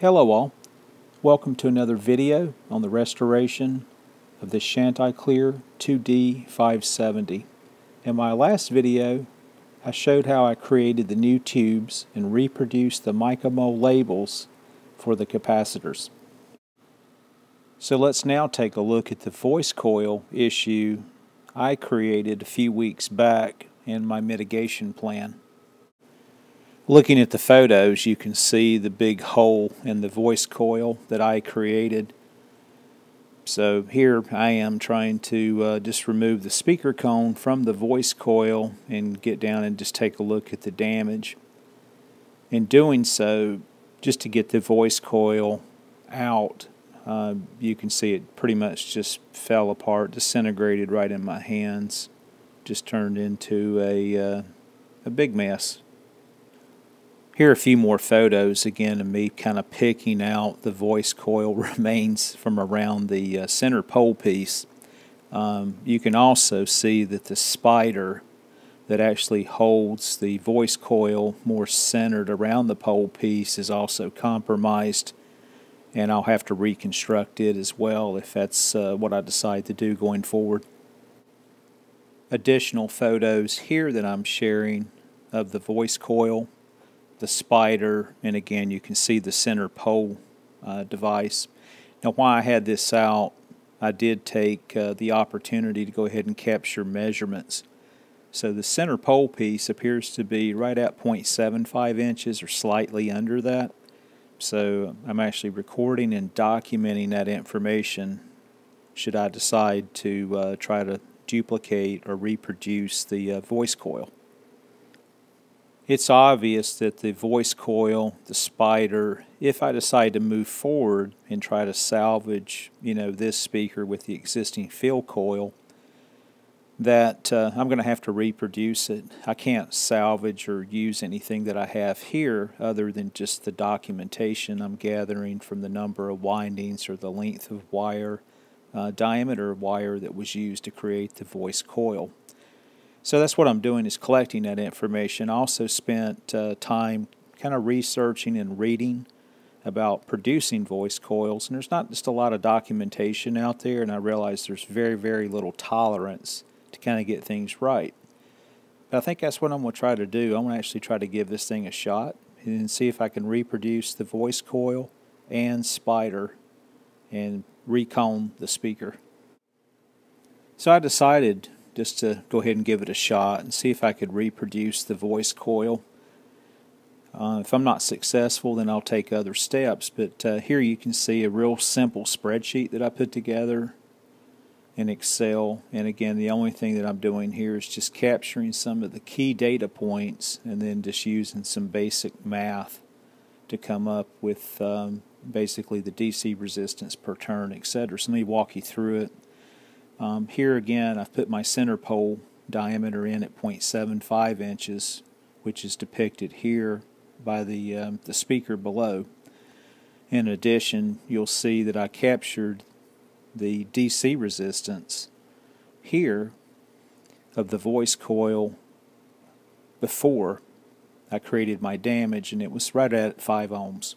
Hello all, welcome to another video on the restoration of the Chanticleer 2D570. In my last video I showed how I created the new tubes and reproduced the Micamold labels for the capacitors. So let's now take a look at the voice coil issue I created a few weeks back in my mitigation plan. Looking at the photos, you can see the big hole in the voice coil that I created. So here I am trying to just remove the speaker cone from the voice coil and get down and just take a look at the damage. In doing so, just to get the voice coil out, you can see it pretty much just fell apart, disintegrated right in my hands. Just turned into a big mess. Here are a few more photos again of me kind of picking out the voice coil remains from around the center pole piece. You can also see that the spider that actually holds the voice coil more centered around the pole piece is also compromised, and I'll have to reconstruct it as well if that's what I decide to do going forward. Additional photos here that I'm sharing of the voice coil, the spider, and again you can see the center pole device. Now while I had this out, I did take the opportunity to go ahead and capture measurements. So the center pole piece appears to be right at 0.75 inches or slightly under that. So I'm actually recording and documenting that information should I decide to try to duplicate or reproduce the voice coil. It's obvious that the voice coil, the spider, if I decide to move forward and try to salvage, this speaker with the existing field coil, that I'm going to have to reproduce it. I can't salvage or use anything that I have here other than just the documentation I'm gathering from the number of windings or the length of wire, diameter of wire that was used to create the voice coil. So that's what I'm doing, is collecting that information. I also spent time kind of researching and reading about producing voice coils. And there's not just a lot of documentation out there, and I realize there's very, very little tolerance to kind of get things right. But I think that's what I'm going to try to do. I'm going to actually try to give this thing a shot and see if I can reproduce the voice coil and spider and recone the speaker. So I decided just to go ahead and give it a shot and see if I could reproduce the voice coil. If I'm not successful, then I'll take other steps, but here you can see a real simple spreadsheet that I put together in Excel, and again the only thing that I'm doing here is just capturing some of the key data points and then just using some basic math to come up with basically the DC resistance per turn, etc. So let me walk you through it. Here again, I've put my center pole diameter in at 0.75 inches, which is depicted here by the speaker below. In addition, you'll see that I captured the DC resistance here of the voice coil before I created my damage, and it was right at 5 ohms.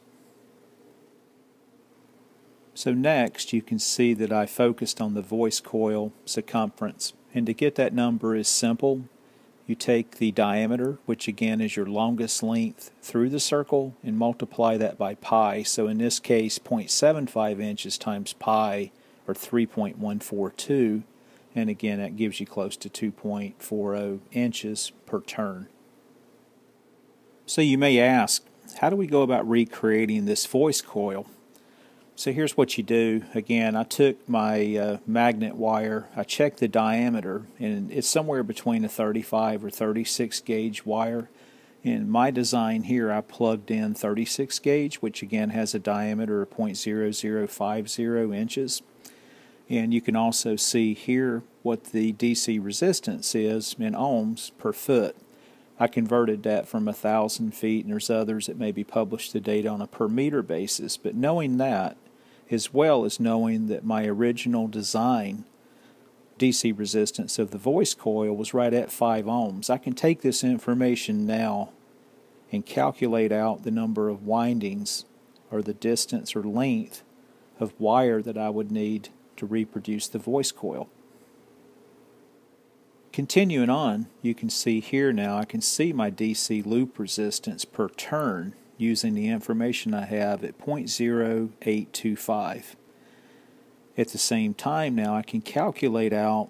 So next you can see that I focused on the voice coil circumference, and to get that number is simple. You take the diameter, which again is your longest length through the circle, and multiply that by pi. So in this case 0.75 inches times pi, or 3.142, and again that gives you close to 2.40 inches per turn. So you may ask, how do we go about recreating this voice coil? So here's what you do. Again, I took my magnet wire, I checked the diameter, and it's somewhere between a 35 or 36 gauge wire. In my design here I plugged in 36 gauge, which again has a diameter of 0.0050 inches. And you can also see here what the DC resistance is in ohms per foot. I converted that from 1,000 feet, and there's others that may be published the data on a per meter basis, but knowing that, as well as knowing that my original design DC resistance of the voice coil was right at 5 ohms. I can take this information now and calculate out the number of windings or the distance or length of wire that I would need to reproduce the voice coil. Continuing on, you can see here now, I can see my DC loop resistance per turn using the information I have at 0.0825. At the same time now, I can calculate out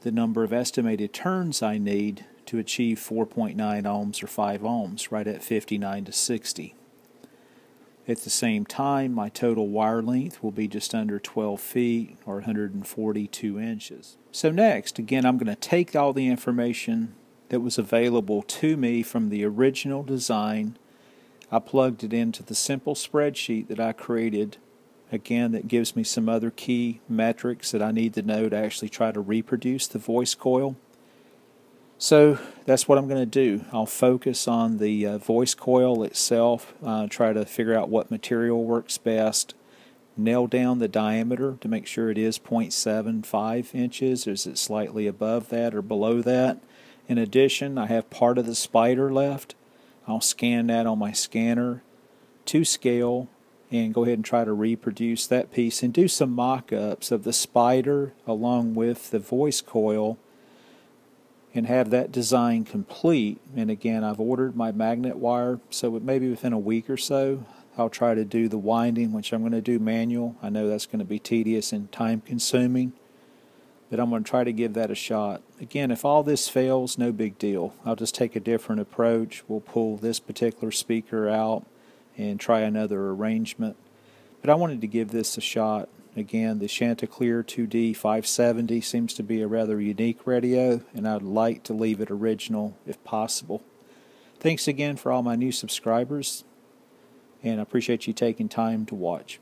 the number of estimated turns I need to achieve 4.9 ohms or 5 ohms, right at 59 to 60. At the same time, my total wire length will be just under 12 feet or 142 inches. So next, again, I'm going to take all the information that was available to me from the original design. I plugged it into the simple spreadsheet that I created. Again, that gives me some other key metrics that I need to know to actually try to reproduce the voice coil. So that's what I'm going to do. I'll focus on the voice coil itself, try to figure out what material works best, nail down the diameter to make sure it is 0.75 inches. Is it slightly above that or below that? In addition, I have part of the spider left. I'll scan that on my scanner to scale and go ahead and try to reproduce that piece and do some mock-ups of the spider along with the voice coil and have that design complete. And again, I've ordered my magnet wire, so maybe within a week or so I'll try to do the winding, which I'm going to do manual. I know that's going to be tedious and time consuming, but I'm going to try to give that a shot. Again, if all this fails, no big deal. I'll just take a different approach. We'll pull this particular speaker out and try another arrangement, but I wanted to give this a shot. Again, the Chanticleer 2D570 seems to be a rather unique radio, and I'd like to leave it original if possible. Thanks again for all my new subscribers, and I appreciate you taking time to watch.